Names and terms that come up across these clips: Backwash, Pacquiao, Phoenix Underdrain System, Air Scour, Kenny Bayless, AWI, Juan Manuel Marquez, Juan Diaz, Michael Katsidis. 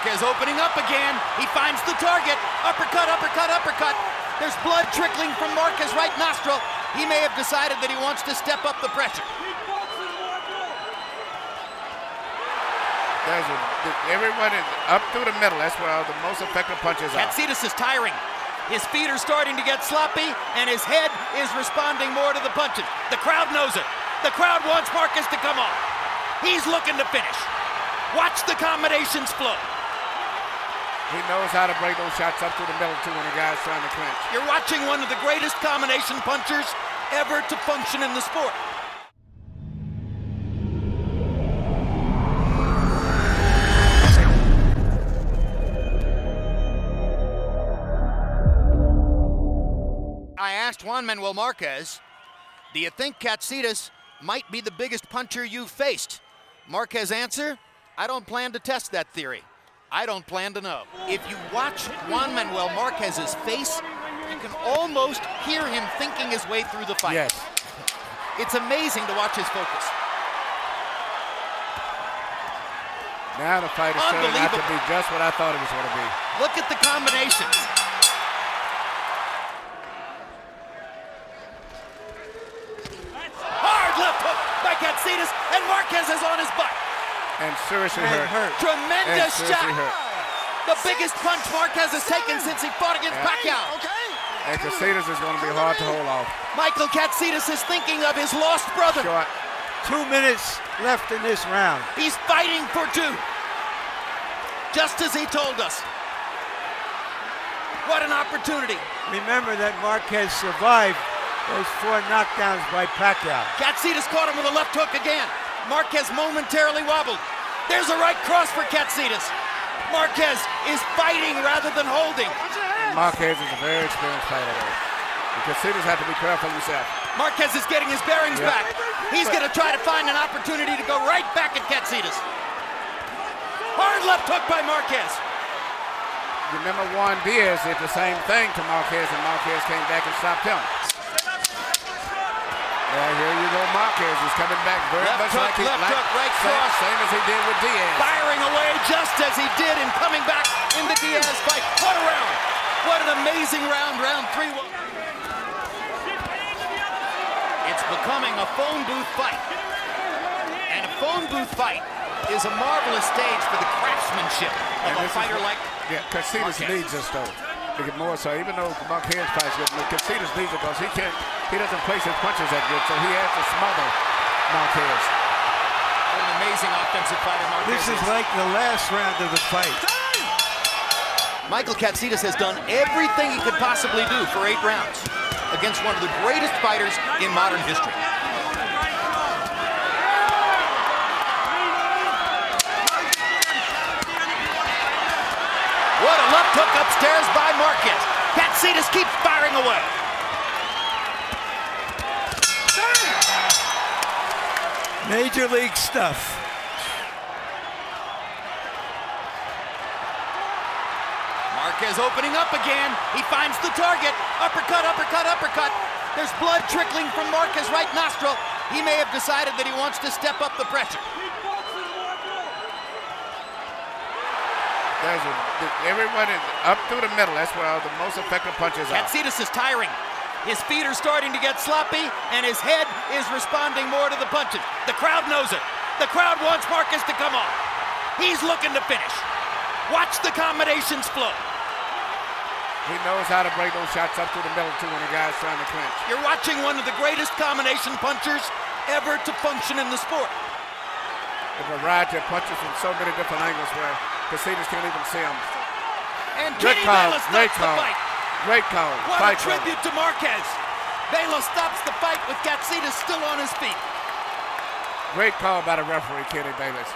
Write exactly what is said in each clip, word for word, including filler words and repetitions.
Marquez opening up again. He finds the target. Uppercut, uppercut, uppercut. There's blood trickling from Marquez's right nostril. He may have decided that he wants to step up the pressure. There's a, everyone is up through the middle. That's where all the most effective punches are. Katsidis is tiring. His feet are starting to get sloppy, and his head is responding more to the punches. The crowd knows it. The crowd wants Marquez to come on. He's looking to finish. Watch the combinations flow. He knows how to break those shots up through the middle, too, when a guy's trying to clinch. You're watching one of the greatest combination punchers ever to function in the sport. I asked Juan Manuel Marquez, do you think Katsidis might be the biggest puncher you've faced? Marquez's answer, I don't plan to test that theory. I don't plan to know. If you watch Juan Manuel Marquez's face, you can almost hear him thinking his way through the fight. Yes. It's amazing to watch his focus. Now the fight is turning out to be just what I thought it was going to be. Look at the combinations. Katsidis, and Marquez is on his butt. And seriously and hurt. hurt. Tremendous and shot. Hurt. The biggest punch Marquez has taken since he fought against and, Pacquiao. Okay. And Katsidis is going to be hard to hold off. Michael Katsidis is thinking of his lost brother. Short. Two minutes left in this round. He's fighting for two. Just as he told us. What an opportunity. Remember that Marquez survived those four knockdowns by Pacquiao. Katsidis caught him with a left hook again. Marquez momentarily wobbled. There's a right cross for Katsidis. Marquez is fighting rather than holding. And Marquez is a very experienced fighter. Katsidis have to be careful himself. Marquez is getting his bearings yep. back. He's going to try to find an opportunity to go right back at Katsidis. Hard left hook by Marquez. Remember Juan Diaz did the same thing to Marquez, and Marquez came back and stopped him. Now here you go, Marquez is coming back very left much hook, like he left like, hook, right same, cross, same as he did with Diaz. Firing away just as he did in coming back in the Diaz fight. What a round! What an amazing round, round three. It's becoming a phone booth fight. And a phone booth fight is a marvelous stage for the craftsmanship of and a fighter is, like yeah, Katsidis needs this though. More so, even though Marquez fights good, Katsidis needs it because he can't, he doesn't place his punches that good, so he has to smother Marquez. What an amazing offensive fighter Marquez. This is like the last round of the fight. Michael Katsidis has done everything he could possibly do for eight rounds against one of the greatest fighters in modern history. What a left hook upstairs by Marquez. Katsidis keeps firing away. Major league stuff. Marquez opening up again. He finds the target. Uppercut, uppercut, uppercut. There's blood trickling from Marquez's right nostril. He may have decided that he wants to step up the pressure. There's a, everyone is up through the middle. That's where all the most effective punches are. Katsidis is tiring. His feet are starting to get sloppy, and his head is responding more to the punches. The crowd knows it. The crowd wants Marquez to come on. He's looking to finish. Watch the combinations flow. He knows how to break those shots up through the middle, too, when a guy's trying to clinch. You're watching one of the greatest combination punchers ever to function in the sport. The variety of punches from so many different angles where Katsidis can't even see him. And Kenny Bayless stops the fight. Great call. What a tribute to Marquez. Bayless stops the fight with Katsidis still on his feet. Great call by the referee, Kenny Bayless.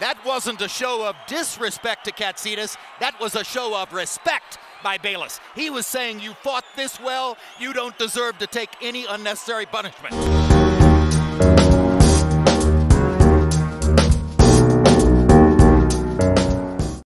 That wasn't a show of disrespect to Katsidis. That was a show of respect by Bayless. He was saying, you fought this well. You don't deserve to take any unnecessary punishment.